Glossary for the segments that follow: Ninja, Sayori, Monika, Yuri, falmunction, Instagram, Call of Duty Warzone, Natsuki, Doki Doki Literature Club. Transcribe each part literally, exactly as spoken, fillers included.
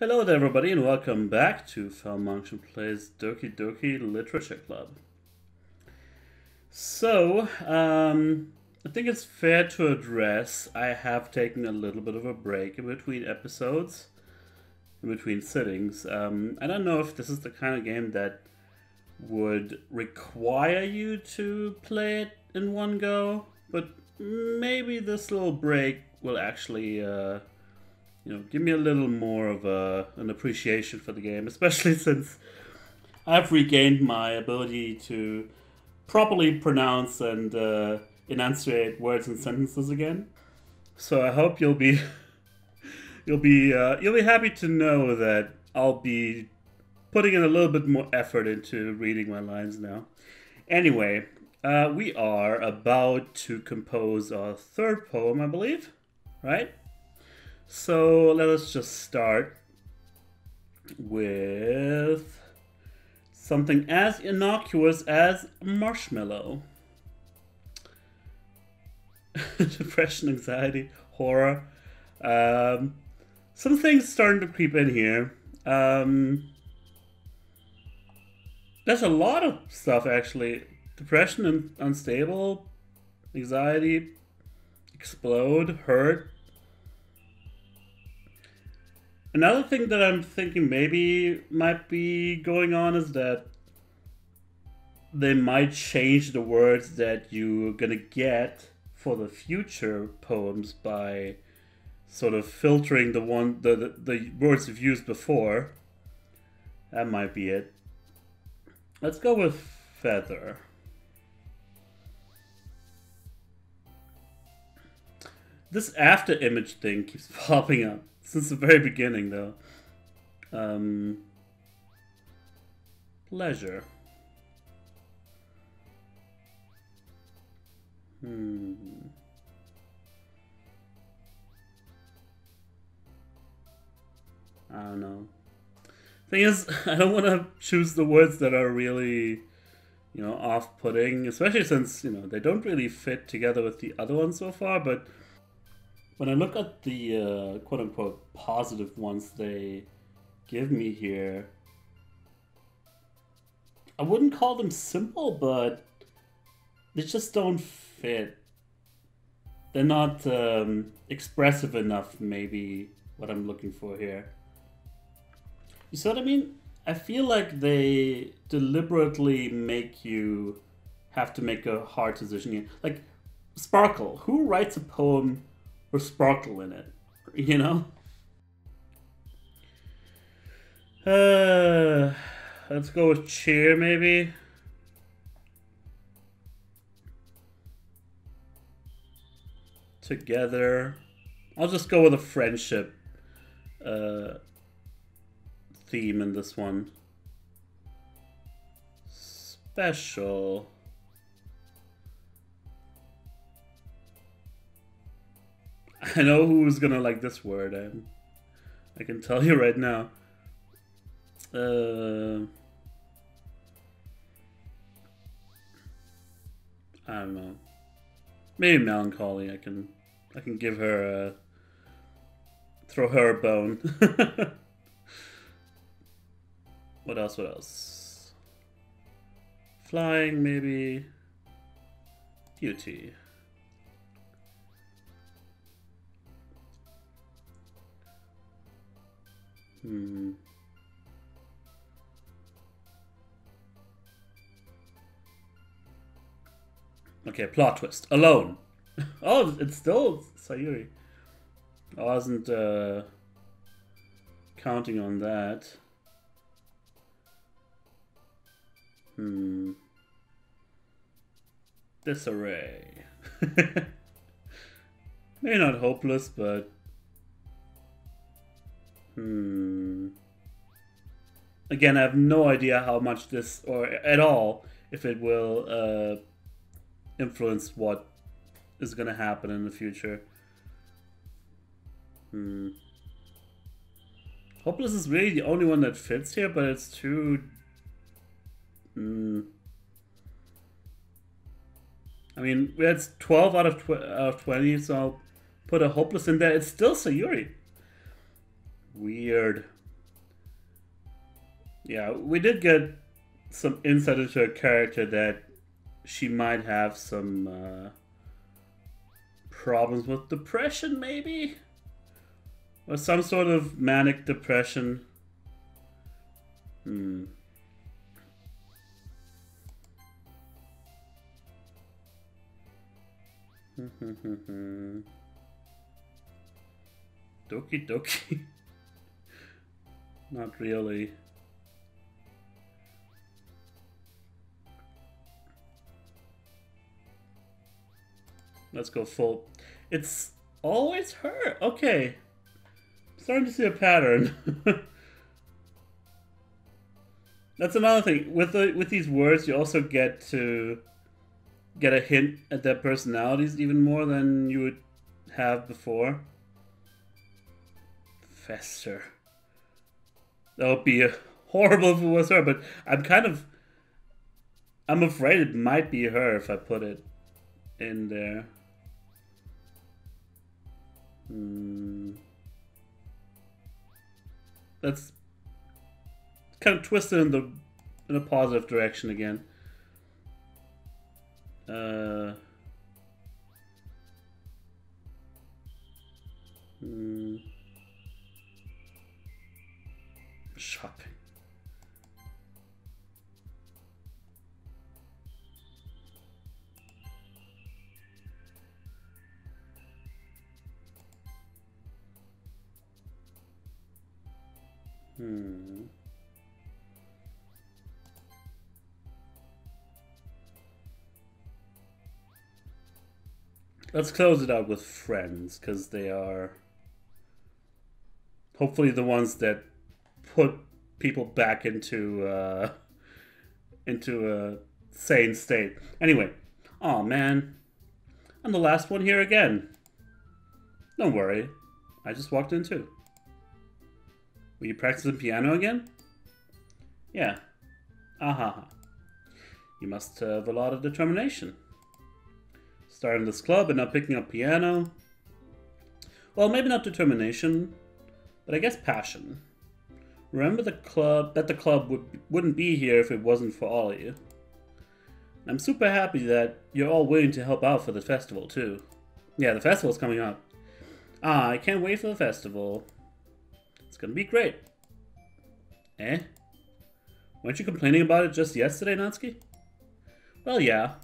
Hello there everybody and welcome back to Falmunction Plays Doki Doki Literature Club. So, um, I think it's fair to address I have taken a little bit of a break in between episodes, in between sittings. Um, I don't know if this is the kind of game that would require you to play it in one go, but maybe this little break will actually... Uh, You know, give me a little more of a, an appreciation for the game, especially since I've regained my ability to properly pronounce and uh, enunciate words and sentences again. So I hope you'll be you'll be uh, you'll be happy to know that I'll be putting in a little bit more effort into reading my lines now. Anyway, uh, we are about to compose our third poem, I believe, right? So let us just start with something as innocuous as marshmallow. Depression, anxiety, horror. Um, some things starting to creep in here. Um, there's a lot of stuff actually. Depression, and unstable, anxiety, explode, hurt. Another thing that I'm thinking maybe might be going on is that they might change the words that you're gonna get for the future poems by sort of filtering the one the, the, the words you've used before. That might be it. Let's go with feather. This after image thing keeps popping up. Since the very beginning, though. Um, pleasure. Hmm. I don't know. Thing is, I don't want to choose the words that are really, you know, off-putting. Especially since, you know, they don't really fit together with the other ones so far, but... When I look at the uh, quote-unquote positive ones they give me here, I wouldn't call them simple, but they just don't fit. They're not um, expressive enough, maybe, what I'm looking for here. You see what I mean? I feel like they deliberately make you have to make a hard decision here. Like, sparkle. Who writes a poem... or sparkle in it, you know? Uh, let's go with cheer, maybe. Together. I'll just go with a friendship uh, theme in this one. Special. I know who's gonna like this word. I'm, I can tell you right now. Uh, I don't know. Maybe melancholy. I can, I can give her a, throw her a bone. What else? What else? Flying, maybe. Beauty. Hmm. Okay, plot twist. Alone. Oh, it's still Sayori. I wasn't uh, counting on that. Hmm. Disarray. Maybe not hopeless, but... Hmm. Again, I have no idea how much this, or at all, if it will uh, influence what is going to happen in the future. Hmm. Hopeless is really the only one that fits here, but it's too... Hmm. I mean, it's twelve out of, tw out of twenty, so I'll put a hopeless in there. It's still Sayori. Weird. Yeah, we did get some insight into her character that she might have some uh, problems with depression, maybe? Or some sort of manic depression. Hmm. Doki Doki. Not really. Let's go full. It's always her. Okay. Starting to see a pattern. That's another thing. With the, with these words, you also get to get a hint at their personalities even more than you would have before. Fester. That would be horrible if it was her, but I'm kind of... I'm afraid it might be her if I put it in there. Hmm. That's kind of twisted in the in a positive direction again. Uh, mm, shopping. Hmm. Let's close it out with friends, because they are hopefully the ones that put people back into uh, into a sane state. Anyway, oh man, I'm the last one here again. Don't worry, I just walked in too. Were you practicing piano again? Yeah. Aha. You must have a lot of determination. Starting this club and now picking up piano. Well, maybe not determination, but I guess passion. Remember the club that the club would, wouldn't be here if it wasn't for all of you. I'm super happy that you're all willing to help out for the festival too. Yeah, the festival's coming up. Ah, I can't wait for the festival. It's gonna be great. Eh? Weren't you complaining about it just yesterday, Natsuki? Well, yeah.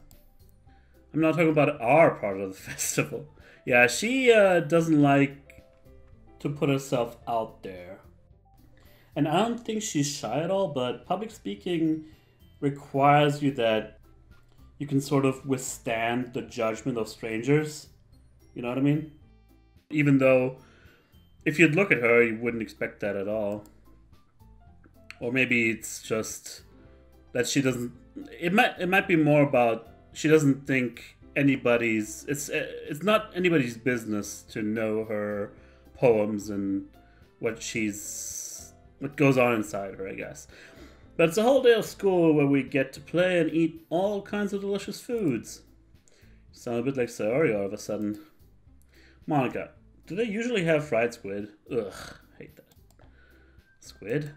I'm not talking about our part of the festival. Yeah, she uh, doesn't like to put herself out there. And I don't think she's shy at all, but public speaking requires you that you can sort of withstand the judgment of strangers. You know what I mean? Even though if you'd look at her, you wouldn't expect that at all. Or maybe it's just that she doesn't... It might, it might be more about she doesn't think anybody's... It's it's not anybody's business to know her poems and what she's... what goes on inside her, I guess. But it's a whole day of school where we get to play and eat all kinds of delicious foods. You sound a bit like Sayori all of a sudden. Monika, do they usually have fried squid? Ugh, I hate that. Squid?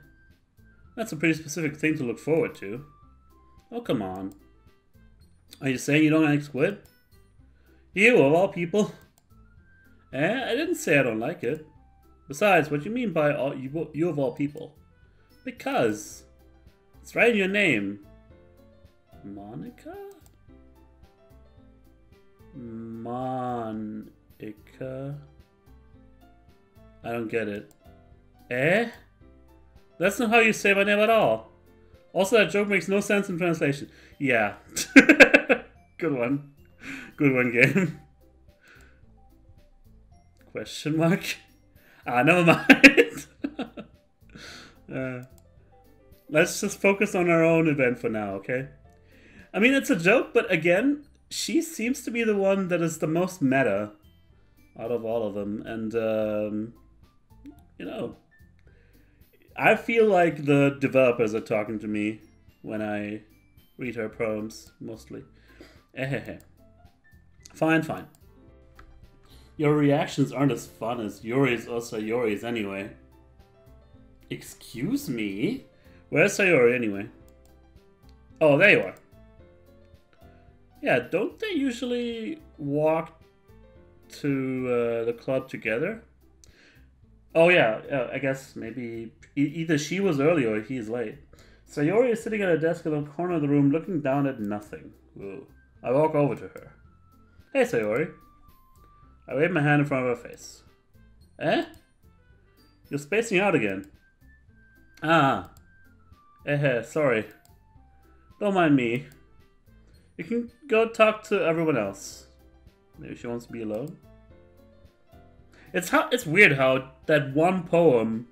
That's a pretty specific thing to look forward to. Oh, come on. Are you saying you don't like squid? You, of all people. Eh, I didn't say I don't like it. Besides, what do you mean by all, you, you of all people? Because. It's right in your name. Monika? Monika? I don't get it. Eh? That's not how you say my name at all. Also, that joke makes no sense in translation. Yeah. Good one. Good one, game. Question mark? Ah, never mind. uh, let's just focus on our own event for now, okay? I mean, it's a joke, but again, she seems to be the one that is the most meta out of all of them. And, um, you know... I feel like the developers are talking to me when I read her poems, mostly. Ehehe. Fine, fine. Your reactions aren't as fun as Yuri's or Sayori's anyway. Excuse me? Where's Sayori anyway? Oh, there you are. Yeah, don't they usually walk to uh, the club together? Oh yeah, uh, I guess maybe e either she was early or he's late. Sayori is sitting at a desk in the corner of the room looking down at nothing. Whoa. I walk over to her. Hey, Sayori. I wave my hand in front of her face. Eh? You're spacing out again. Ah. Eh, sorry. Don't mind me. You can go talk to everyone else. Maybe she wants to be alone. It's how it's weird how that one poem,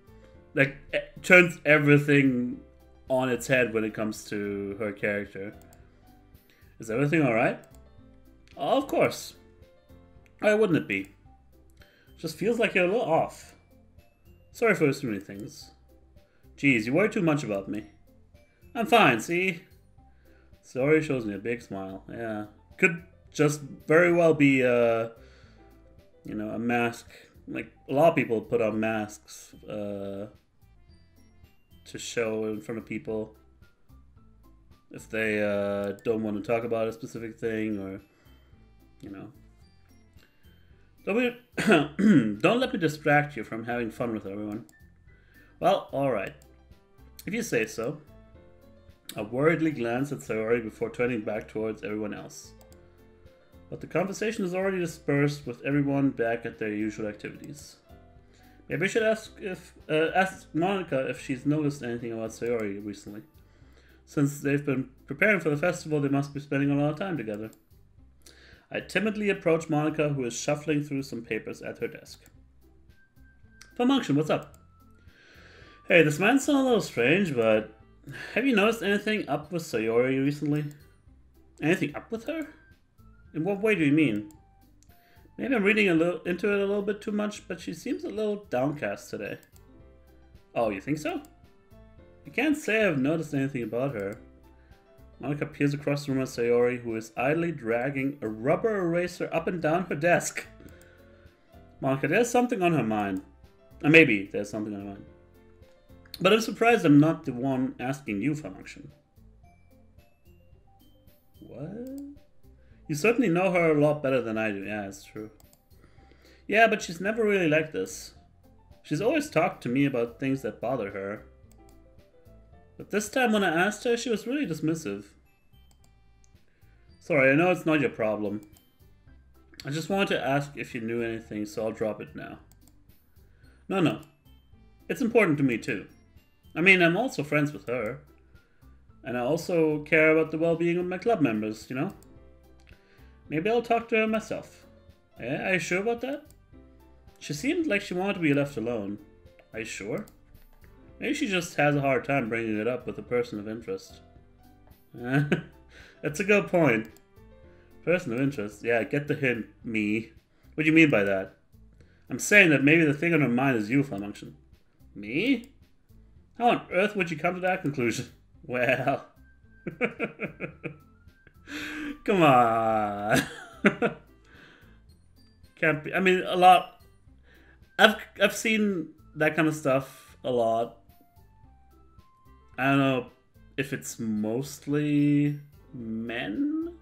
like, turns everything on its head when it comes to her character. Is everything alright? Oh, of course. Why wouldn't it be? Just feels like you're a little off. Sorry for so many things. Jeez, you worry too much about me. I'm fine, see? Sorry shows me a big smile. Yeah. Could just very well be uh you know, a mask. Like, a lot of people put on masks uh, to show in front of people if they uh, don't want to talk about a specific thing or, you know. Don't, be, don't let me distract you from having fun with everyone. Well, alright. If you say so. I worriedly glance at Sayori before turning back towards everyone else. But the conversation is already dispersed with everyone back at their usual activities. Maybe I should ask if uh, ask Monika if she's noticed anything about Sayori recently. Since they've been preparing for the festival, they must be spending a lot of time together. I timidly approach Monika, who is shuffling through some papers at her desk. Falmunction, what's up? Hey, this might sound a little strange, but have you noticed anything up with Sayori recently? Anything up with her? In what way do you mean? Maybe I'm reading a little into it a little bit too much, but she seems a little downcast today. Oh, you think so? I can't say I've noticed anything about her. Monika peers across the room at Sayori, who is idly dragging a rubber eraser up and down her desk. Monika, there's something on her mind. Or maybe there's something on her mind. But I'm surprised I'm not the one asking you for action. What? You certainly know her a lot better than I do. Yeah, it's true. Yeah, but she's never really like this. She's always talked to me about things that bother her. But this time when I asked her, she was really dismissive. Sorry, I know it's not your problem. I just wanted to ask if you knew anything, so I'll drop it now. No, no. It's important to me too. I mean, I'm also friends with her. And I also care about the well-being of my club members, you know? Maybe I'll talk to her myself. Yeah, are you sure about that? She seemed like she wanted to be left alone. Are you sure? Maybe she just has a hard time bringing it up with a person of interest. That's a good point. Person of interest? Yeah, get the hint, me. What do you mean by that? I'm saying that maybe the thing on her mind is you, Falmunction. Me? How on earth would you come to that conclusion? Well... Come on. Can't be. I mean, a lot. I've I've seen that kind of stuff a lot. I don't know if it's mostly men,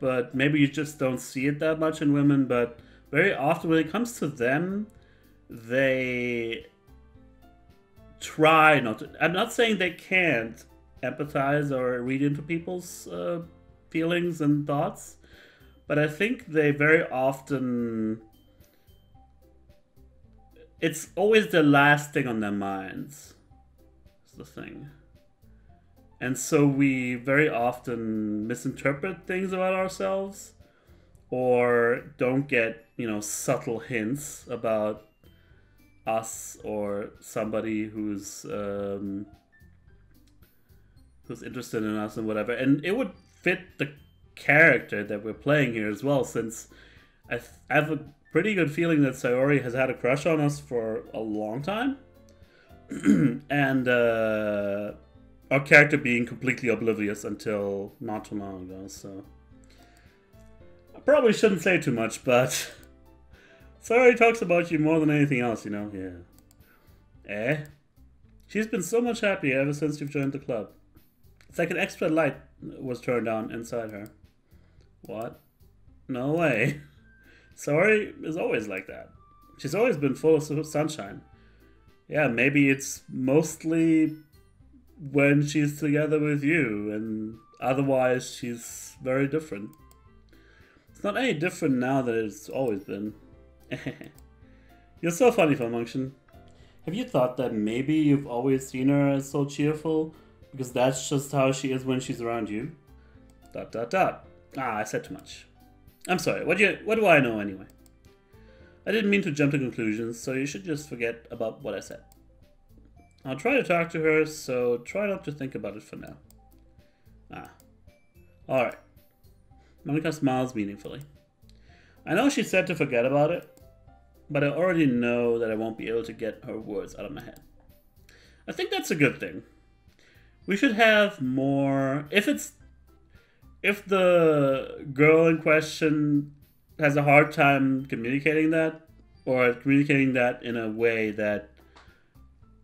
but maybe you just don't see it that much in women. But very often when it comes to them, they try not to. I'm not saying they can't empathize or read into people's uh, feelings and thoughts, but I think they very often, it's always the last thing on their minds, is the thing. And so we very often misinterpret things about ourselves or don't get, you know, subtle hints about us or somebody who's um, who's interested in us and whatever. And it would fit the character that we're playing here as well, since I, th I have a pretty good feeling that Sayori has had a crush on us for a long time. And uh, our character being completely oblivious until not too long ago, so... I probably shouldn't say too much, but... Sayori talks about you more than anything else, you know? Yeah. Eh? She's been so much happier ever since you've joined the club. It's like an extra light was turned on inside her. What? No way. Sayori is always like that. She's always been full of sunshine. Yeah, maybe it's mostly when she's together with you, and otherwise she's very different. It's not any different now than it's always been. You're so funny, Falmunction. Have you thought that maybe you've always seen her as so cheerful, because that's just how she is when she's around you? Dot dot dot. Ah, I said too much. I'm sorry, what do, you, what do I know anyway? I didn't mean to jump to conclusions, so you should just forget about what I said. I'll try to talk to her, so try not to think about it for now. Ah. Alright. Monika smiles meaningfully. I know she said to forget about it, but I already know that I won't be able to get her words out of my head. I think that's a good thing. We should have more... If it's... If the girl in question has a hard time communicating that, or communicating that in a way that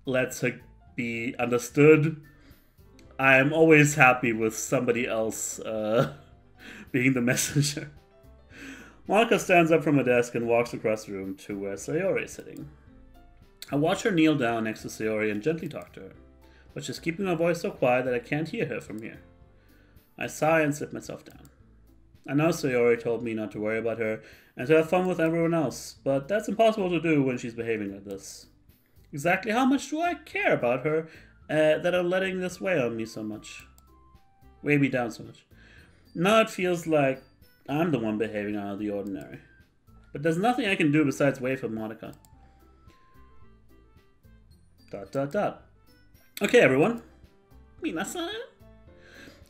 lets her be understood, I'm always happy with somebody else uh, being the messenger. Monika stands up from her desk and walks across the room to where Sayori is sitting. I watch her kneel down next to Sayori and gently talk to her, but she's keeping her voice so quiet that I can't hear her from here. I sigh and sit myself down. I know Sayori told me not to worry about her and to have fun with everyone else, but that's impossible to do when she's behaving like this. Exactly how much do I care about her uh, that I'm letting this weigh on me so much? Weigh me down so much. Now it feels like I'm the one behaving out of the ordinary. But there's nothing I can do besides wait for Monika. Dot dot dot. Okay, everyone. Minasan.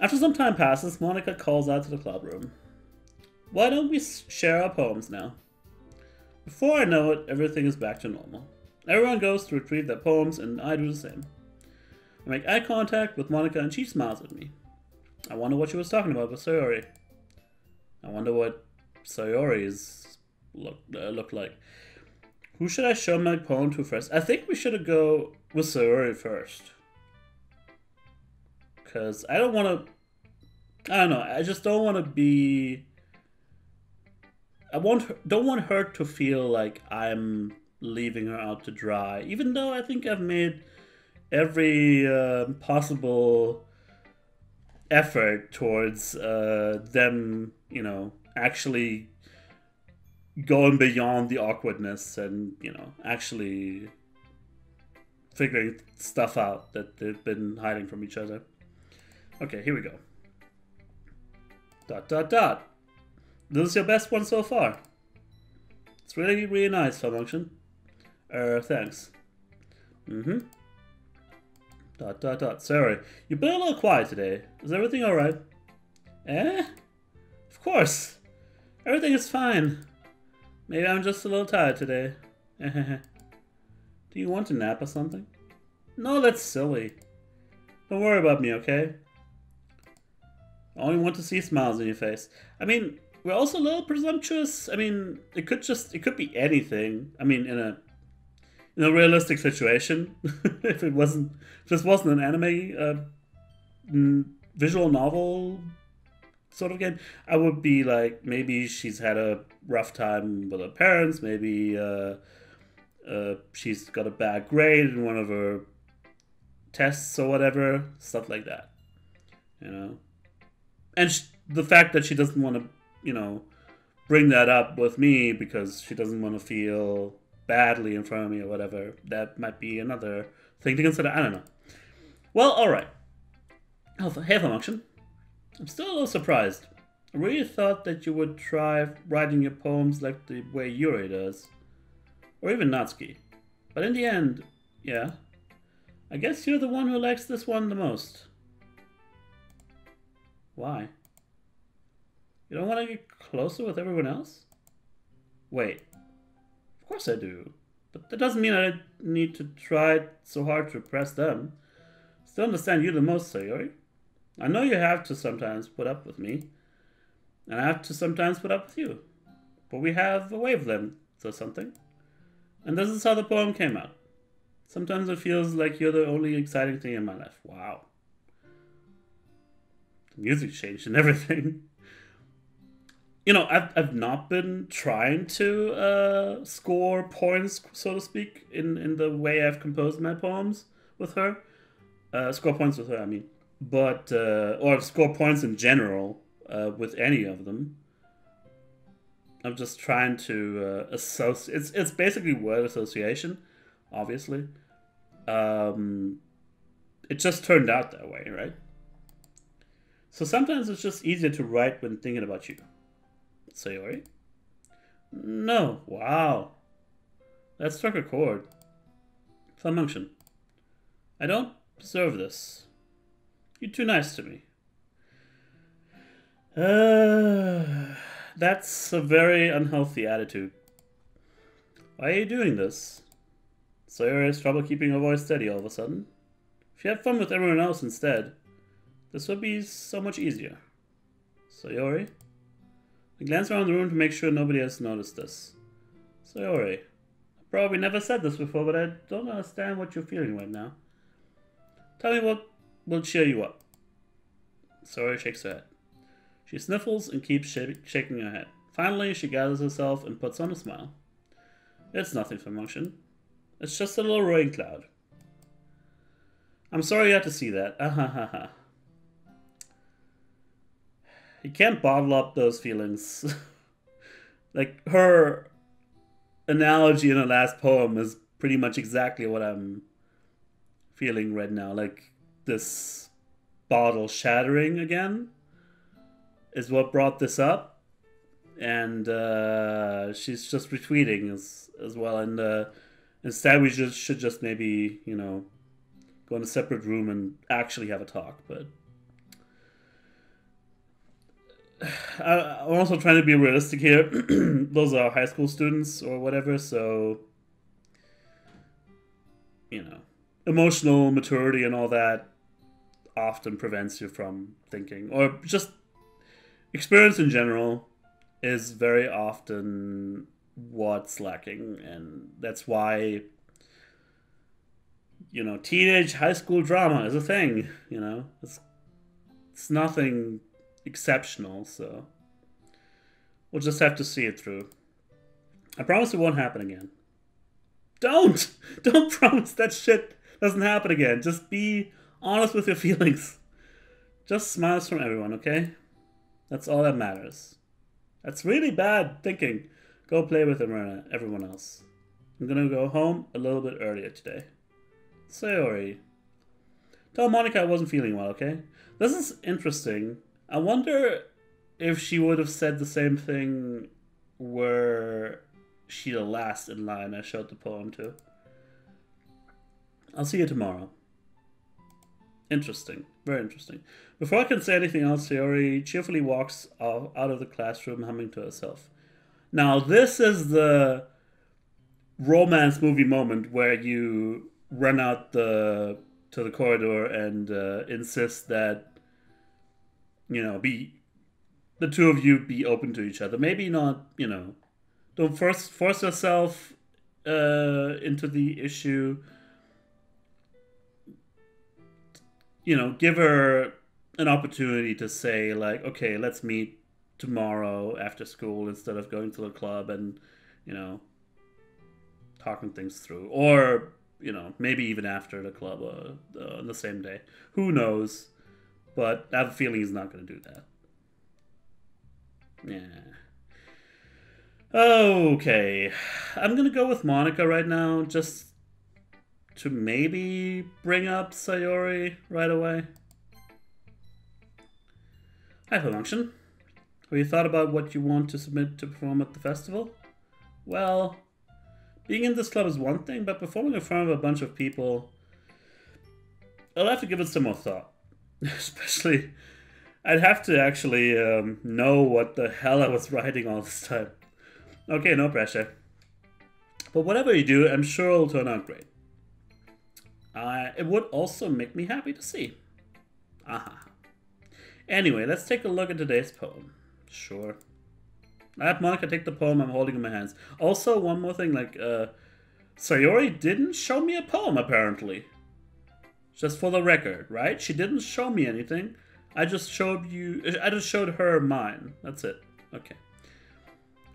After some time passes, Monika calls out to the club room. Why don't we share our poems now? Before I know it, everything is back to normal. Everyone goes to retrieve their poems, and I do the same. I make eye contact with Monika, and she smiles at me. I wonder what she was talking about with Sayori. I wonder what Sayori's look, uh, look like. Who should I show my poem to first? I think we should go with Sayori first. Because I don't want to, I don't know, I just don't want to be, I want her, don't want her to feel like I'm leaving her out to dry. Even though I think I've made every uh, possible effort towards uh, them, you know, actually going beyond the awkwardness and, you know, actually figuring stuff out that they've been hiding from each other. Okay, here we go. Dot dot dot. This is your best one so far. It's really, really nice, Falmunction. Uh, thanks. Mm-hmm. Dot dot dot. Sorry, you've been a little quiet today. Is everything alright? Eh? Of course. Everything is fine. Maybe I'm just a little tired today. Do you want to nap or something? No, that's silly. Don't worry about me, okay? I only want to see smiles on your face. I mean, we're also a little presumptuous. I mean, it could just, it could be anything. I mean, in a in a realistic situation, if it wasn't, if this wasn't an anime, uh, visual novel sort of game, I would be like, maybe she's had a rough time with her parents. Maybe uh, uh, she's got a bad grade in one of her tests or whatever, stuff like that, you know? And she, the fact that she doesn't want to, you know, bring that up with me because she doesn't want to feel badly in front of me or whatever, that might be another thing to consider. I don't know. Well, alright. Oh, hey, Falmunction. I'm still a little surprised. I really thought that you would try writing your poems like the way Yuri does. Or even Natsuki. But in the end, yeah. I guess you're the one who likes this one the most. Why? You don't want to get closer with everyone else? Wait. Of course I do. But that doesn't mean I need to try so hard to impress them. Still understand you the most, Sayori. I know you have to sometimes put up with me. And I have to sometimes put up with you. But we have a wavelength or something. And this is how the poem came out. Sometimes it feels like you're the only exciting thing in my life. Wow. The music changed and everything. You know, I've, I've not been trying to uh, score points, so to speak, in, in the way I've composed my poems with her. Uh, score points with her, I mean. But, uh, or score points in general uh, with any of them. I'm just trying to uh, associate. It's, it's basically word association, obviously. Um, it just turned out that way, right? So sometimes it's just easier to write when thinking about you. Sayori? No. Wow. That struck a chord. Falmunction. I don't deserve this. You're too nice to me. Uh, that's a very unhealthy attitude. Why are you doing this? Sayori has trouble keeping her voice steady all of a sudden. If you had fun with everyone else instead, this would be so much easier. Sayori? I glance around the room to make sure nobody has noticed this. Sayori, I probably never said this before, but I don't understand what you're feeling right now. Tell me what will cheer you up. Sayori shakes her head. She sniffles and keeps sh shaking her head. Finally, she gathers herself and puts on a smile. It's nothing, Falmunction. It's just a little rain cloud. I'm sorry you had to see that. Ah ha ha ha. You can't bottle up those feelings. Like, her analogy in her last poem is pretty much exactly what I'm feeling right now. Like, this bottle shattering again is what brought this up. And uh, she's just retweeting as, as well. And uh, instead we just should just maybe, you know, go in a separate room and actually have a talk. But I'm also trying to be realistic here. Those are high school students or whatever, so, you know, emotional maturity and all that often prevents you from thinking, or just experience in general is very often what's lacking. And that's why, you know, teenage high school drama is a thing, you know, it's, it's nothing exceptional, so we'll just have to see it through. I promise it won't happen again. Don't! Don't promise that shit doesn't happen again. Just be honest with your feelings. Just smiles from everyone, okay? That's all that matters. That's really bad thinking. Go play with everyone else. I'm gonna go home a little bit earlier today. Sayori. Tell Monika I wasn't feeling well, okay? This is interesting. I wonder if she would have said the same thing were she the last in line I showed the poem to. I'll see you tomorrow. Interesting. Very interesting. Before I can say anything else, Sayori cheerfully walks out of the classroom humming to herself. Now, this is the romance movie moment where you run out the to the corridor and uh, insist that, you know, be, the two of you be open to each other. Maybe not, you know, don't force, force yourself uh, into the issue. You know, give her an opportunity to say, like, okay, let's meet tomorrow after school instead of going to the club and, you know, talking things through. Or, you know, maybe even after the club or uh, on the same day. Who knows? But I have a feeling he's not going to do that. Yeah. Okay. I'm going to go with Monika right now, just to maybe bring up Sayori right away. Hi, Falmunction. Have you thought about what you want to submit to perform at the festival? Well, being in this club is one thing, but performing in front of a bunch of people, I'll have to give it some more thought. Especially, I'd have to actually um, know what the hell I was writing all this time. Okay, no pressure. But whatever you do, I'm sure it'll turn out great. Uh, it would also make me happy to see. Aha. Anyway, let's take a look at today's poem. Sure. I have Monika take the poem I'm holding in my hands. Also, one more thing, like, uh, Sayori didn't show me a poem, apparently. Just for the record, right? She didn't show me anything. I just showed you... I just showed her mine. That's it. Okay.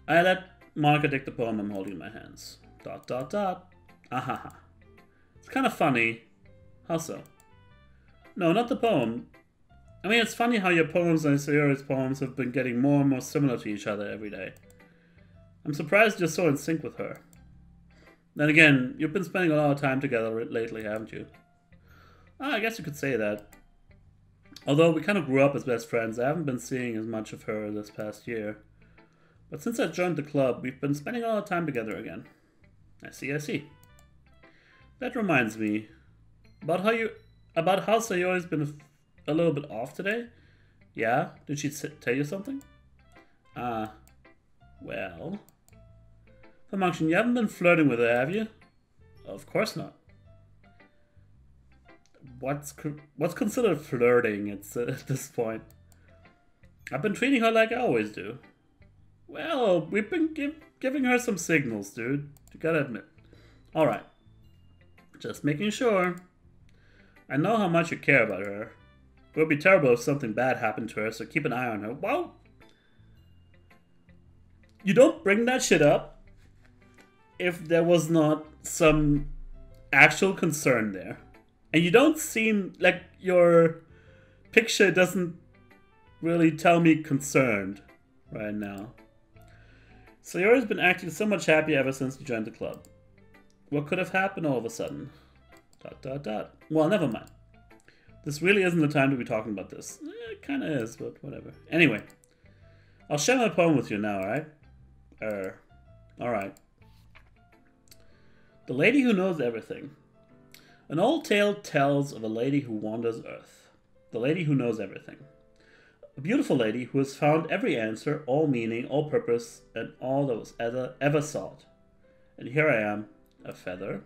I let Monika take the poem I'm holding in my hands. Dot, dot, dot. Ahaha. It's kind of funny. How so? No, not the poem. I mean, it's funny how your poems and Sayori's poems have been getting more and more similar to each other every day. I'm surprised you're so in sync with her. Then again, you've been spending a lot of time together lately, haven't you? Ah, I guess you could say that. Although we kind of grew up as best friends, I haven't been seeing as much of her this past year. But since I joined the club, we've been spending a lot of time together again. I see, I see. That reminds me. About how you... About how Sayori's been a little bit off today? Yeah? Did she tell you something? Ah. Uh, well... Falmunction, you haven't been flirting with her, have you? Of course not. What's co what's considered flirting at, uh, at this point? I've been treating her like I always do. Well, we've been give giving her some signals, dude. You gotta admit. Alright. Just making sure. I know how much you care about her. It would be terrible if something bad happened to her, so keep an eye on her. Wow! You don't bring that shit up if there was not some actual concern there. And you don't seem like your picture doesn't really tell me concerned right now. Sayori's been acting so much happier ever since you joined the club. What could have happened all of a sudden? Dot dot dot. Well, never mind. This really isn't the time to be talking about this. It kind of is, but whatever. Anyway, I'll share my poem with you now, alright? Er, alright. The Lady Who Knows Everything. An old tale tells of a lady who wanders Earth. The lady who knows everything. A beautiful lady who has found every answer, all meaning, all purpose, and all that was ever, ever sought. And here I am, a feather.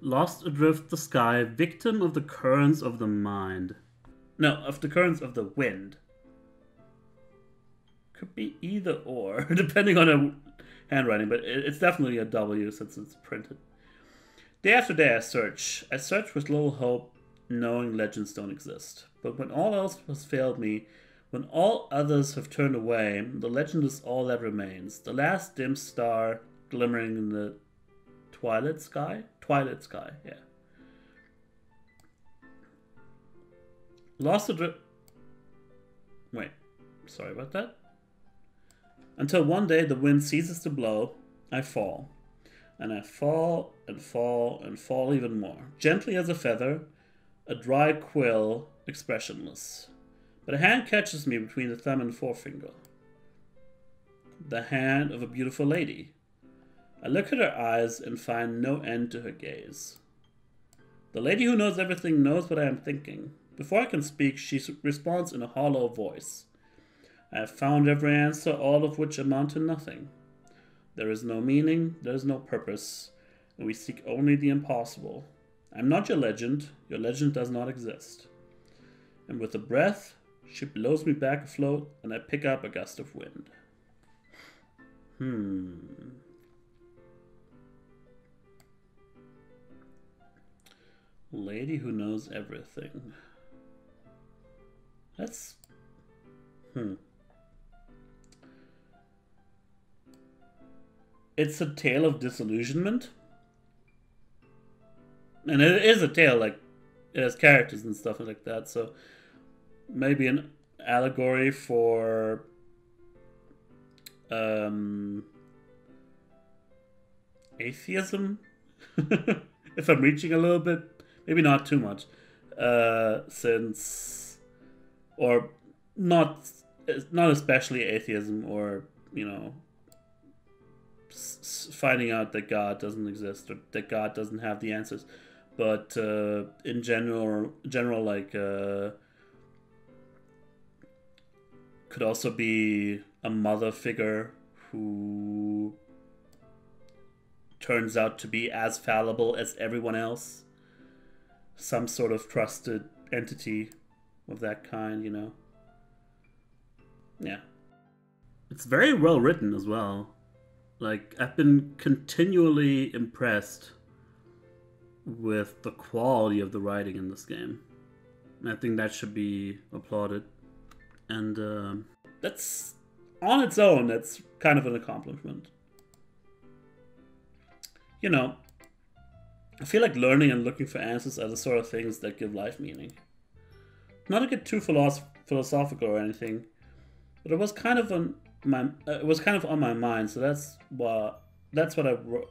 Lost adrift the sky, victim of the currents of the mind. No, of the currents of the wind. Could be either or, depending on a... handwriting, but it's definitely a W since it's printed. Day after day I search. I search with little hope, knowing legends don't exist. But when all else has failed me, when all others have turned away, the legend is all that remains. The last dim star glimmering in the twilight sky? Twilight sky, yeah. Lost adrift... Wait, sorry about that. Until one day the wind ceases to blow, I fall. And I fall and fall and fall even more. Gently as a feather, a dry quill, expressionless. But a hand catches me between the thumb and forefinger. The hand of a beautiful lady. I look at her eyes and find no end to her gaze. The lady who knows everything knows what I am thinking. Before I can speak, she responds in a hollow voice. I have found every answer, all of which amount to nothing. There is no meaning, there is no purpose, and we seek only the impossible. I am not your legend, your legend does not exist. And with a breath, she blows me back afloat, and I pick up a gust of wind. Hmm. Lady who knows everything. That's... Hmm. It's a tale of disillusionment. And it is a tale, like, it has characters and stuff like that, so maybe an allegory for um, atheism, if I'm reaching a little bit. Maybe not too much, uh, since, or not, not especially atheism or, you know, finding out that God doesn't exist or that God doesn't have the answers, but uh, in general, general like uh, could also be a mother figure who turns out to be as fallible as everyone else, some sort of trusted entity of that kind, you know. Yeah, it's very well written as well. Like, I've been continually impressed with the quality of the writing in this game. And I think that should be applauded. And uh, that's, on its own, that's kind of an accomplishment. You know, I feel like learning and looking for answers are the sort of things that give life meaning. Not to get too philosoph philosophical or anything, but it was kind of an My, it was kind of on my mind, so that's what that's what I wrote.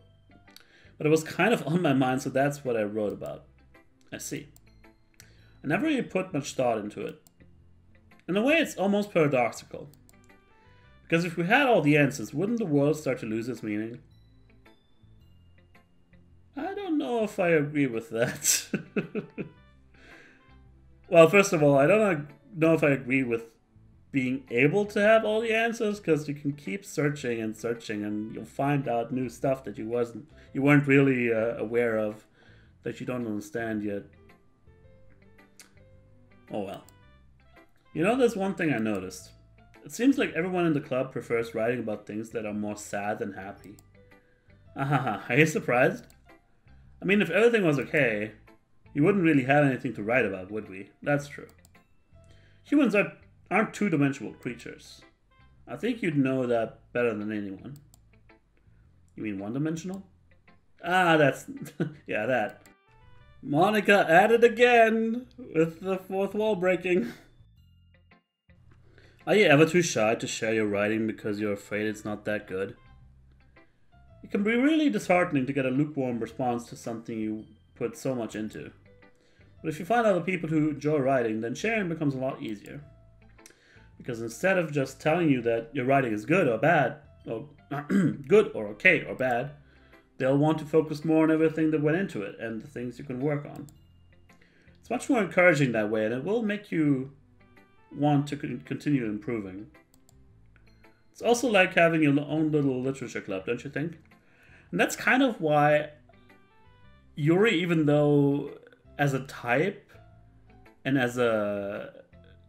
But it was kind of on my mind, so that's what I wrote about. I see. I never really put much thought into it. In a way, it's almost paradoxical. Because if we had all the answers, wouldn't the world start to lose its meaning? I don't know if I agree with that. Well, first of all, I don't know if I agree with being able to have all the answers, because you can keep searching and searching and you'll find out new stuff that you wasn't you weren't really uh, aware of, that you don't understand yet. Oh well. You know, there's one thing I noticed. It seems like everyone in the club prefers writing about things that are more sad than happy. Ahaha, are you surprised? I mean, if everything was okay, you wouldn't really have anything to write about, would we? That's true. Humans are aren't two-dimensional creatures. I think you'd know that better than anyone. You mean one-dimensional? Ah, that's... yeah, that. Monika at it again with the fourth wall breaking. Are you ever too shy to share your writing because you're afraid it's not that good? It can be really disheartening to get a lukewarm response to something you put so much into. But if you find other people who enjoy writing, then sharing becomes a lot easier. Because instead of just telling you that your writing is good or bad, or good or okay or bad, they'll want to focus more on everything that went into it and the things you can work on. It's much more encouraging that way, and it will make you want to continue improving. It's also like having your own little literature club, don't you think? And that's kind of why Yuri, even though as a type and as a...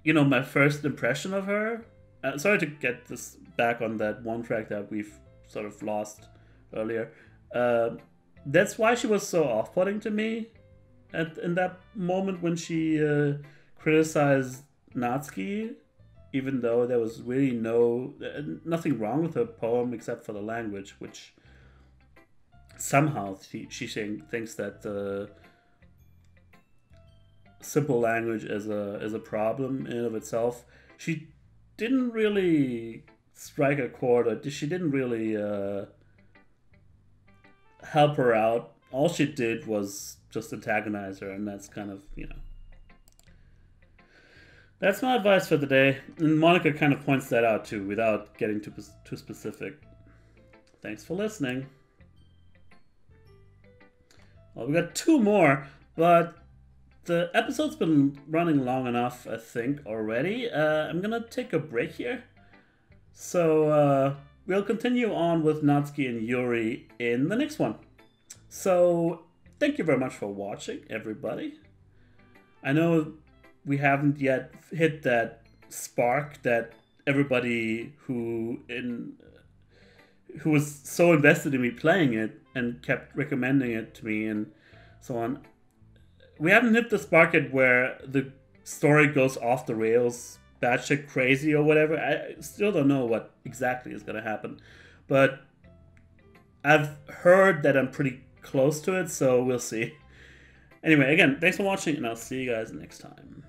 you know, my first impression of her... Uh, sorry to get this back on that one track that we've sort of lost earlier. Uh, that's why she was so off-putting to me at, in that moment when she uh, criticized Natsuki, even though there was really no... Uh, nothing wrong with her poem except for the language, which somehow she, she thinks that... Uh, simple language is a is a problem in and of itself. She didn't really strike a chord, or she didn't really uh, help her out. All she did was just antagonize her, and that's kind of, you know. That's my advice for the day, and Monika kind of points that out too, without getting too too specific. Thanks for listening. Well, we got two more, but. The episode's been running long enough, I think, already. Uh, I'm gonna take a break here. So uh, we'll continue on with Natsuki and Yuri in the next one. So thank you very much for watching, everybody. I know we haven't yet hit that spark that everybody who in who was so invested in me playing it and kept recommending it to me and so on. We haven't hit this market where the story goes off the rails, batshit crazy or whatever. I still don't know what exactly is going to happen. But I've heard that I'm pretty close to it, so we'll see. Anyway, again, thanks for watching, and I'll see you guys next time.